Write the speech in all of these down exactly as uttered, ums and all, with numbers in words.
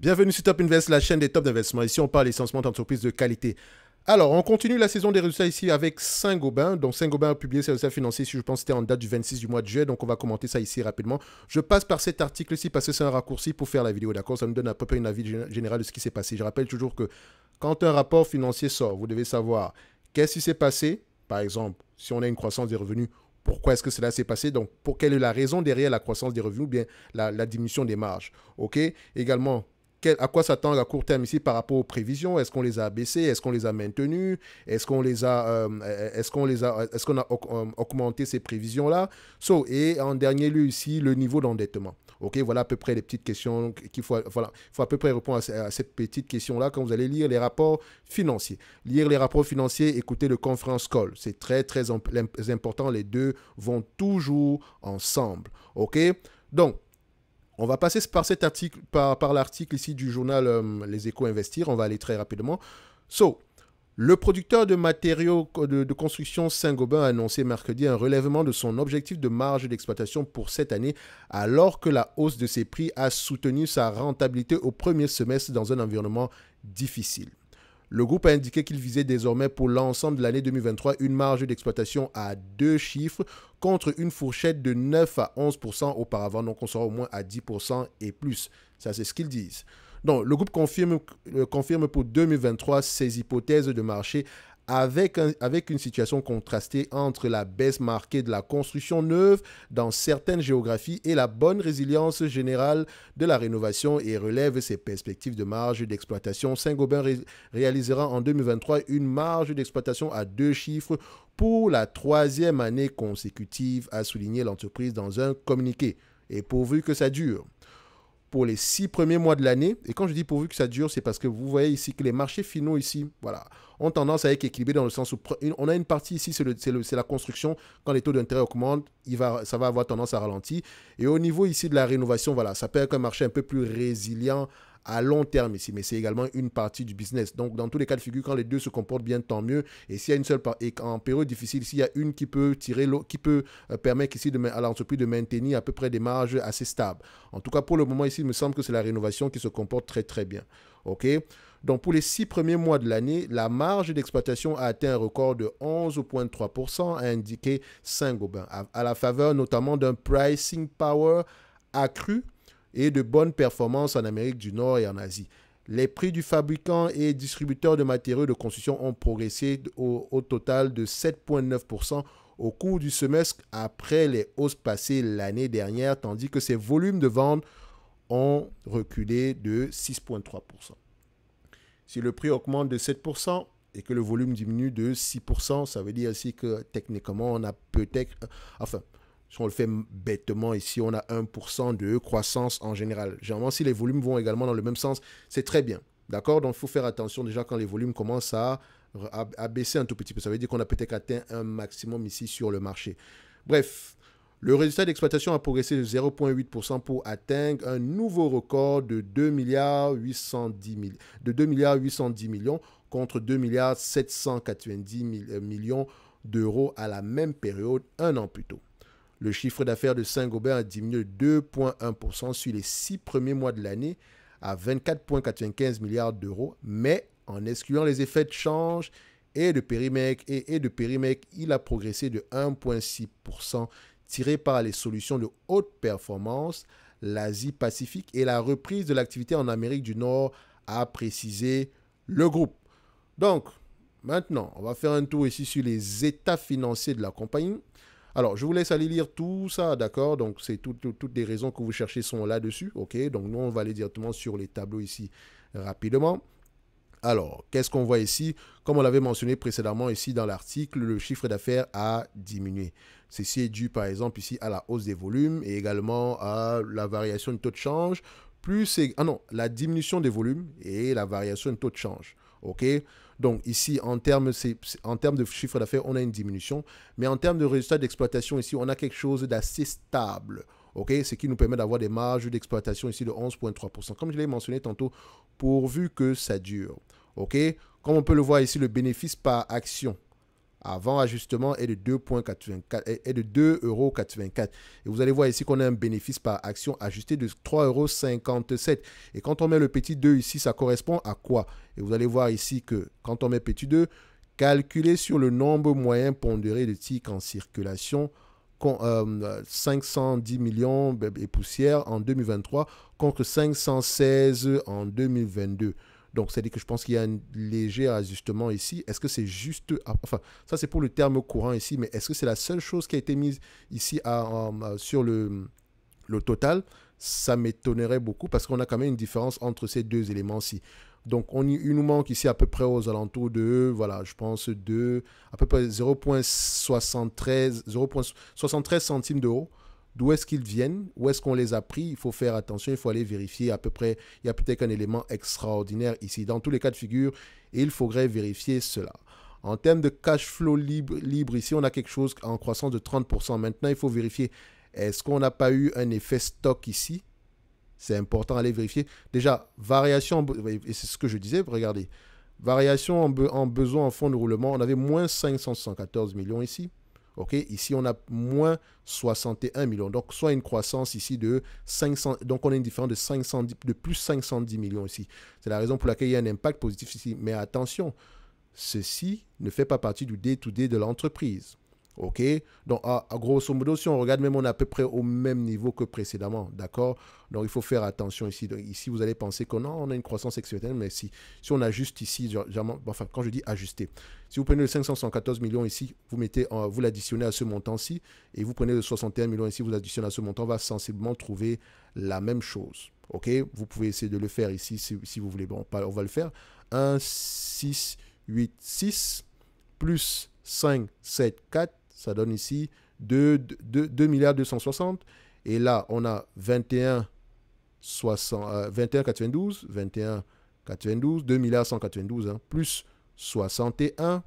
Bienvenue sur Top Invest, la chaîne des tops d'investissement. Ici, on parle essentiellement d'entreprises de qualité. Alors, on continue la saison des résultats ici avec Saint-Gobain. Donc, Saint-Gobain a publié ses résultats financiers, je pense que c'était en date du vingt-six du mois de juillet. Donc, on va commenter ça ici rapidement. Je passe par cet article ici parce que c'est un raccourci pour faire la vidéo, d'accord? Ça nous donne à peu près une avis générale de ce qui s'est passé. Je rappelle toujours que quand un rapport financier sort, vous devez savoir qu'est-ce qui s'est passé. Par exemple, si on a une croissance des revenus, pourquoi est-ce que cela s'est passé? Donc, pour quelle est la raison derrière la croissance des revenus ou bien la, la diminution des marges? OK? Également, Quel, à quoi s'attendre à court terme ici par rapport aux prévisions? Est-ce qu'on les a abaissées? Est-ce qu'on les a maintenues? Est-ce qu'on les a, euh, est-ce qu'on les a, est-ce qu'on a augmenté ces prévisions-là? So, et en dernier lieu ici, le niveau d'endettement. OK, voilà à peu près les petites questions qu'il faut, voilà, faut à peu près répondre à, à cette petite question-là quand vous allez lire les rapports financiers. Lire les rapports financiers, écoutez le conference call. C'est très, très important. Les deux vont toujours ensemble. OK? Donc, on va passer par cet article, par, par l'article ici du journal euh, Les Echos Investir. On va aller très rapidement. So, le producteur de matériaux de, de construction Saint-Gobain a annoncé mercredi un relèvement de son objectif de marge d'exploitation pour cette année, alors que la hausse de ses prix a soutenu sa rentabilité au premier semestre dans un environnement difficile. Le groupe a indiqué qu'il visait désormais pour l'ensemble de l'année deux mille vingt-trois une marge d'exploitation à deux chiffres contre une fourchette de neuf à onze pour cent auparavant, donc on sera au moins à dix pour cent et plus. Ça, c'est ce qu'ils disent. Donc, le groupe confirme, confirme pour deux mille vingt-trois ses hypothèses de marché avec, un, avec une situation contrastée entre la baisse marquée de la construction neuve dans certaines géographies et la bonne résilience générale de la rénovation, et relève ses perspectives de marge d'exploitation. Saint-Gobain ré réalisera en deux mille vingt-trois une marge d'exploitation à deux chiffres pour la troisième année consécutive, a souligné l'entreprise dans un communiqué. Et pourvu que ça dure. Pour les six premiers mois de l'année. Et quand je dis pourvu que ça dure, c'est parce que vous voyez ici que les marchés finaux ici, voilà, ont tendance à être équilibrés dans le sens où on a une partie ici, c'est la construction. Quand les taux d'intérêt augmentent, il va, ça va avoir tendance à ralentir. Et au niveau ici de la rénovation, voilà, ça peut être un marché un peu plus résilient à long terme ici, mais c'est également une partie du business. Donc, dans tous les cas de figure, quand les deux se comportent bien, tant mieux. Et s'il y a une seule partie, en période difficile, s'il y a une qui peut tirer l'eau, qui peut euh, permettre ici de, à l'entreprise de maintenir à peu près des marges assez stables. En tout cas, pour le moment ici, il me semble que c'est la rénovation qui se comporte très, très bien. OK? Donc, pour les six premiers mois de l'année, la marge d'exploitation a atteint un record de onze virgule trois pour cent, a indiqué Saint-Gobain, à, à la faveur notamment d'un pricing power accru et de bonnes performances en Amérique du Nord et en Asie. Les prix du fabricant et distributeur de matériaux de construction ont progressé au, au total de sept virgule neuf pour cent au cours du semestre après les hausses passées l'année dernière, tandis que ses volumes de vente ont reculé de six virgule trois pour cent. Si le prix augmente de sept pour cent et que le volume diminue de six pour cent, ça veut dire aussi que techniquement, on a peut-être... Enfin... Si on le fait bêtement ici, on a un pour cent de croissance en général. Généralement, si les volumes vont également dans le même sens, c'est très bien. D'accord? Donc, il faut faire attention déjà quand les volumes commencent à, à, à baisser un tout petit peu. Ça veut dire qu'on a peut-être atteint un maximum ici sur le marché. Bref, le résultat d'exploitation a progressé de zéro virgule huit pour cent pour atteindre un nouveau record de deux virgule huit cent dix milliards contre deux virgule sept cent quatre-vingt-dix milliards d'euros à la même période un an plus tôt. Le chiffre d'affaires de Saint-Gobain a diminué de deux virgule un pour cent sur les six premiers mois de l'année à vingt-quatre virgule quatre-vingt-quinze milliards d'euros, mais en excluant les effets de change et de périmètre, et, et de périmètre, il a progressé de un virgule six pour cent tiré par les solutions de haute performance, l'Asie-Pacifique et la reprise de l'activité en Amérique du Nord, a précisé le groupe. Donc, maintenant, on va faire un tour ici sur les états financiers de la compagnie. Alors, je vous laisse aller lire tout ça, d'accord? Donc, c'est tout, tout, toutes les raisons que vous cherchez sont là-dessus, OK? Donc, nous, on va aller directement sur les tableaux ici rapidement. Alors, qu'est-ce qu'on voit ici? Comme on l'avait mentionné précédemment ici dans l'article, le chiffre d'affaires a diminué. Ceci est dû, par exemple, ici à la hausse des volumes et également à la variation du taux de change, plus... Ah non, la diminution des volumes et la variation du taux de change, OK? Donc ici, en termes, en termes de chiffre d'affaires, on a une diminution. Mais en termes de résultats d'exploitation, ici, on a quelque chose d'assez stable. OK? Ce qui nous permet d'avoir des marges d'exploitation ici de onze virgule trois pour cent. Comme je l'ai mentionné tantôt, pourvu que ça dure. OK? Comme on peut le voir ici, le bénéfice par action avant ajustement est de deux euros quatre-vingt-quatre. Et vous allez voir ici qu'on a un bénéfice par action ajusté de trois euros cinquante-sept. Et quand on met le petit deux ici, ça correspond à quoi? Et vous allez voir ici que quand on met petit deux, calculé sur le nombre moyen pondéré de titres en circulation, cinq cent dix millions et poussière en deux mille vingt-trois contre cinq cent seize en deux mille vingt-deux. Donc, c'est-à-dire que je pense qu'il y a un léger ajustement ici. Est-ce que c'est juste... Enfin, ça, c'est pour le terme courant ici, mais est-ce que c'est la seule chose qui a été mise ici à, à, sur le, le total? Ça m'étonnerait beaucoup parce qu'on a quand même une différence entre ces deux éléments-ci. Donc, on y, il nous manque ici à peu près aux alentours de, voilà, je pense, de à peu près zéro virgule soixante-treize centimes d'euros. D'où est-ce qu'ils viennent? Où est-ce qu'on les a pris? Il faut faire attention, il faut aller vérifier à peu près. Il y a peut-être un élément extraordinaire ici. Dans tous les cas de figure, il faudrait vérifier cela. En termes de cash flow libre, libre ici, on a quelque chose en croissance de trente pour cent. Maintenant, il faut vérifier. Est-ce qu'on n'a pas eu un effet stock ici? C'est important d'aller vérifier. Déjà, variation, et c'est ce que je disais, regardez. Variation en, be en besoin en fonds de roulement, on avait moins cinq cent soixante-quatorze millions ici. OK, ici, on a moins soixante et un millions. Donc, soit une croissance ici de cinq cents. Donc, on a une différence de, cinq cent dix, de plus cinq cent dix millions ici. C'est la raison pour laquelle il y a un impact positif ici. Mais attention, ceci ne fait pas partie du day-to-day de l'entreprise. OK, donc, à, à grosso modo, si on regarde, même on est à peu près au même niveau que précédemment. D'accord? Donc, il faut faire attention ici. Donc, ici, vous allez penser qu'on a une croissance exceptionnelle, mais si, si on ajuste ici, genre, genre, enfin, quand je dis ajuster, si vous prenez le cinq cent soixante-quatorze millions ici, vous mettez, en, vous l'additionnez à ce montant-ci, et vous prenez le soixante et un millions ici, vous l'additionnez à ce montant, on va sensiblement trouver la même chose. OK? Vous pouvez essayer de le faire ici si, si vous voulez. Bon, on va le faire. un, six, huit, six, plus cinq, sept, quatre. Ça donne ici deux milliards deux cent soixante. Et là, on a vingt et un virgule quatre-vingt-douze, deux milliards cent quatre-vingt-douze, hein, plus soixante et un.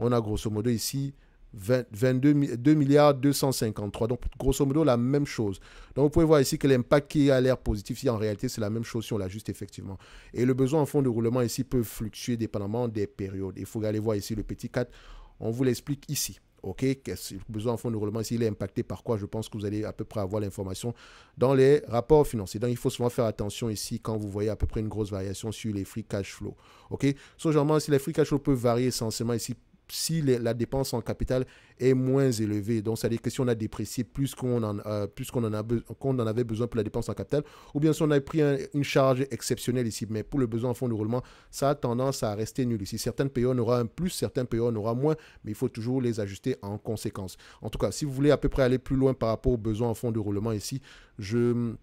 On a grosso modo ici deux milliards deux cent cinquante-trois. Donc, grosso modo, la même chose. Donc, vous pouvez voir ici que l'impact qui a l'air positif, ici, en réalité, c'est la même chose si on l'ajuste effectivement. Et le besoin en fonds de roulement ici peut fluctuer dépendamment des périodes. Il faut aller voir ici le petit quatre. On vous l'explique ici. OK, qu'est-ce besoin en fonds de roulement, s'il est impacté par quoi, je pense que vous allez à peu près avoir l'information dans les rapports financiers. Donc, il faut souvent faire attention ici quand vous voyez à peu près une grosse variation sur les free cash flow. OK, so, généralement, si les free cash flow peuvent varier essentiellement ici, si les, la dépense en capital est moins élevée. Donc, c'est-à-dire que si on a déprécié plus qu'on en, euh, plus qu'on en, a be qu'on en avait besoin pour la dépense en capital, ou bien si on a pris un, une charge exceptionnelle ici, mais pour le besoin en fonds de roulement, ça a tendance à rester nul ici. Certaines pays, on aura un plus, certaines pays, on aura moins, mais il faut toujours les ajuster en conséquence. En tout cas, si vous voulez à peu près aller plus loin par rapport aux besoins en fonds de roulement ici, je,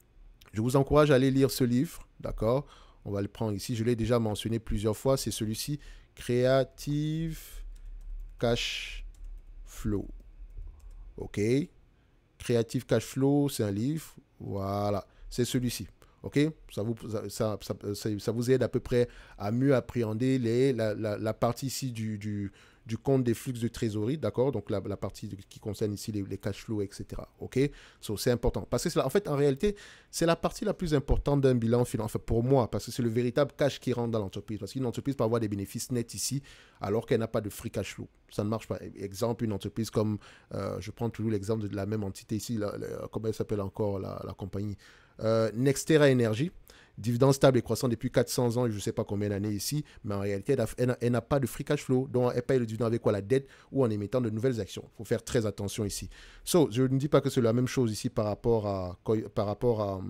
je vous encourage à aller lire ce livre, d'accord? On va le prendre ici. Je l'ai déjà mentionné plusieurs fois. C'est celui-ci, Creative Cash Flow. OK. Creative Cash Flow, c'est un livre. Voilà. C'est celui-ci. OK. Ça vous, ça, ça, ça, ça vous aide à peu près à mieux appréhender les, la, la, la partie ici du, du, du compte des flux de trésorerie. D'accord. Donc, la, la partie de, qui concerne ici les, les cash flows, et cetera. OK. So, c'est important. Parce que, en fait, en réalité, c'est la partie la plus importante d'un bilan financier pour moi. Parce que c'est le véritable cash qui rentre dans l'entreprise. Parce qu'une entreprise peut avoir des bénéfices nets ici alors qu'elle n'a pas de free cash flow. Ça ne marche pas. Exemple, une entreprise comme, euh, je prends toujours l'exemple de la même entité ici, la, la, comment elle s'appelle encore la, la compagnie euh, NextEra Energy, dividende stable et croissant depuis quatre cents ans, je ne sais pas combien d'années ici, mais en réalité, elle n'a pas de free cash flow, donc elle paye le dividende avec quoi? La dette ou en émettant de nouvelles actions. Il faut faire très attention ici. So, je ne dis pas que c'est la même chose ici par rapport à, par rapport à,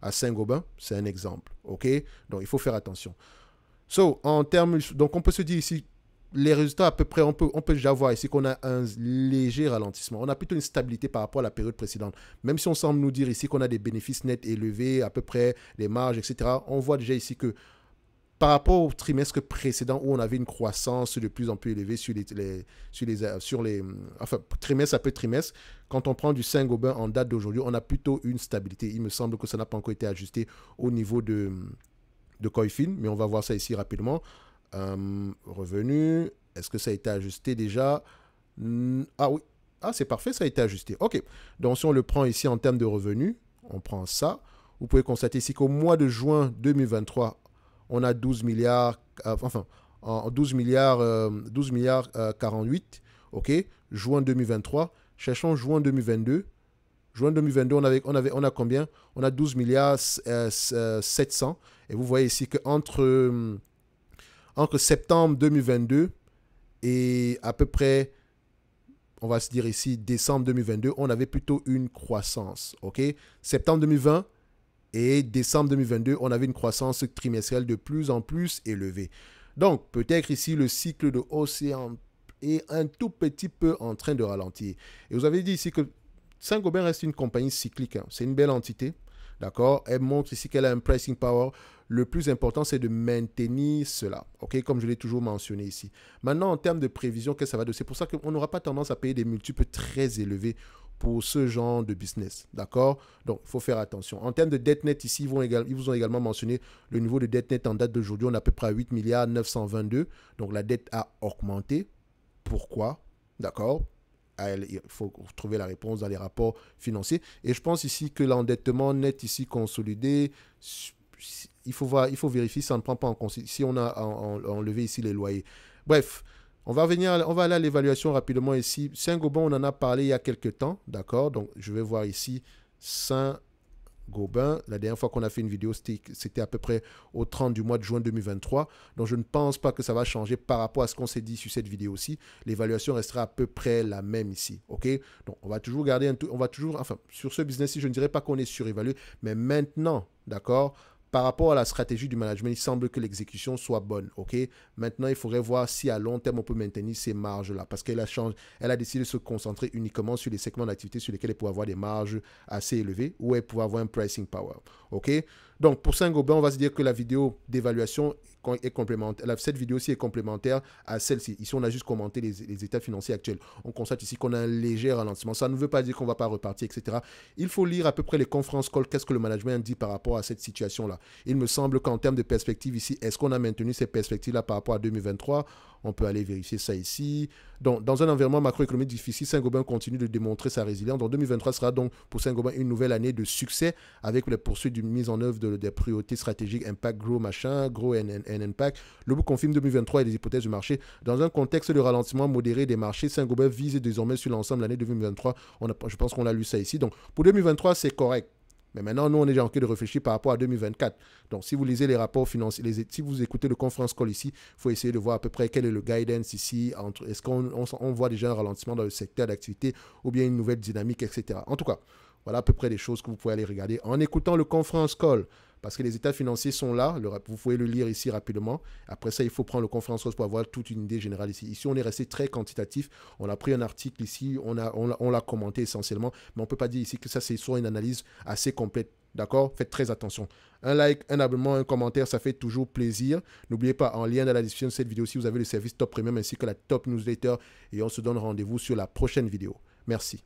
à Saint-Gobain, c'est un exemple. OK? Donc, il faut faire attention. So, en termes, donc on peut se dire ici, les résultats, à peu près, on peut, on peut déjà voir ici qu'on a un léger ralentissement. On a plutôt une stabilité par rapport à la période précédente. Même si on semble nous dire ici qu'on a des bénéfices nets élevés, à peu près, les marges, et cetera, on voit déjà ici que par rapport au trimestre précédent où on avait une croissance de plus en plus élevée sur les, les, sur les, sur les enfin, trimestre après trimestre, quand on prend du Saint-Gobain en date d'aujourd'hui, on a plutôt une stabilité. Il me semble que ça n'a pas encore été ajusté au niveau de, de Koyfin, mais on va voir ça ici rapidement. Euh, revenu, est-ce que ça a été ajusté déjà? Ah oui, ah, c'est parfait, ça a été ajusté. OK, donc si on le prend ici en termes de revenus, on prend ça. Vous pouvez constater ici qu'au mois de juin deux mille vingt-trois, on a douze milliards, euh, enfin, en douze milliards, euh, douze milliards euh, quarante-huit. OK, juin deux mille vingt-trois, cherchons juin deux mille vingt-deux. Juin deux mille vingt-deux, on, avait, on, avait, on a combien? On a douze milliards sept cents. Et vous voyez ici qu'entre entre septembre deux mille vingt-deux et à peu près, on va se dire ici, décembre deux mille vingt-deux, on avait plutôt une croissance. OK? Septembre deux mille vingt et décembre deux mille vingt-deux, on avait une croissance trimestrielle de plus en plus élevée. Donc, peut-être ici, le cycle de hausse est un tout petit peu en train de ralentir. Et vous avez dit ici que Saint-Gobain reste une compagnie cyclique. Hein. C'est une belle entité. D'accord? Elle montre ici qu'elle a un pricing power. Le plus important, c'est de maintenir cela. OK? Comme je l'ai toujours mentionné ici. Maintenant, en termes de prévision, qu'est-ce que ça va donner? C'est pour ça qu'on n'aura pas tendance à payer des multiples très élevés pour ce genre de business. D'accord? Donc, il faut faire attention. En termes de dette nette, ici, ils, vont égale, ils vous ont également mentionné le niveau de dette nette en date d'aujourd'hui. On est à peu près à huit milliards neuf cent vingt-deux. Donc, la dette a augmenté. Pourquoi? D'accord? Il faut trouver la réponse dans les rapports financiers. Et je pense ici que l'endettement net ici consolidé, il faut, voir, il faut vérifier si on ne prend pas en compte, si on a enlevé ici les loyers. Bref, on va, venir, on va aller à l'évaluation rapidement ici. Saint-Gobain, on en a parlé il y a quelques temps, d'accord? Donc, je vais voir ici Saint-Gobain. La dernière fois qu'on a fait une vidéo, c'était à peu près au trente du mois de juin deux mille vingt-trois. Donc, je ne pense pas que ça va changer par rapport à ce qu'on s'est dit sur cette vidéo-ci. L'évaluation restera à peu près la même ici, OK? Donc, on va toujours garder un tout, on va toujours, enfin, sur ce business-ci, je ne dirais pas qu'on est surévalué, mais maintenant, d'accord? Par rapport à la stratégie du management, il semble que l'exécution soit bonne, OK? Maintenant, il faudrait voir si à long terme, on peut maintenir ces marges-là parce qu'elle a changé, elle a décidé de se concentrer uniquement sur les segments d'activité sur lesquels elle pourrait avoir des marges assez élevées ou elle pourrait avoir un pricing power, OK? Donc, pour Saint-Gobain, on va se dire que la vidéo d'évaluation est complémentaire. Cette vidéo-ci est complémentaire à celle-ci. Ici, on a juste commenté les, les états financiers actuels. On constate ici qu'on a un léger ralentissement. Ça ne veut pas dire qu'on ne va pas repartir, et cetera. Il faut lire à peu près les conférences call. Qu'est-ce que le management dit par rapport à cette situation-là? Il me semble qu'en termes de perspectives ici, est-ce qu'on a maintenu ces perspectives-là par rapport à deux mille vingt-trois? On peut aller vérifier ça ici. Donc, dans un environnement macroéconomique difficile, Saint-Gobain continue de démontrer sa résilience. Donc, deux mille vingt-trois sera donc pour Saint-Gobain une nouvelle année de succès avec la poursuite d'une mise en œuvre de, des priorités stratégiques, impact, grow, machin, grow and, and, and impact. Le book confirme deux mille vingt-trois et les hypothèses du marché. Dans un contexte de ralentissement modéré des marchés, Saint-Gobain vise désormais sur l'ensemble de l'année deux mille vingt-trois. On a, je pense qu'on a lu ça ici. Donc, pour deux mille vingt-trois, c'est correct. Mais maintenant, nous, on est déjà en train de réfléchir par rapport à deux mille vingt-quatre. Donc, si vous lisez les rapports financiers, les, si vous écoutez le conference call ici, il faut essayer de voir à peu près quel est le guidance ici. Est-ce qu'on on, on voit déjà un ralentissement dans le secteur d'activité ou bien une nouvelle dynamique, et cetera. En tout cas, voilà à peu près des choses que vous pouvez aller regarder en écoutant le conference call. Parce que les états financiers sont là. Le, vous pouvez le lire ici rapidement. Après ça, il faut prendre le conference call pour avoir toute une idée générale ici. Ici, on est resté très quantitatif. On a pris un article ici. On l'a on on l'a commenté essentiellement. Mais on ne peut pas dire ici que ça, c'est soit une analyse assez complète. D'accord? Faites très attention. Un like, un abonnement, un commentaire, ça fait toujours plaisir. N'oubliez pas, en lien dans la description de cette vidéo, si vous avez le service Top Premium ainsi que la Top Newsletter. Et on se donne rendez-vous sur la prochaine vidéo. Merci.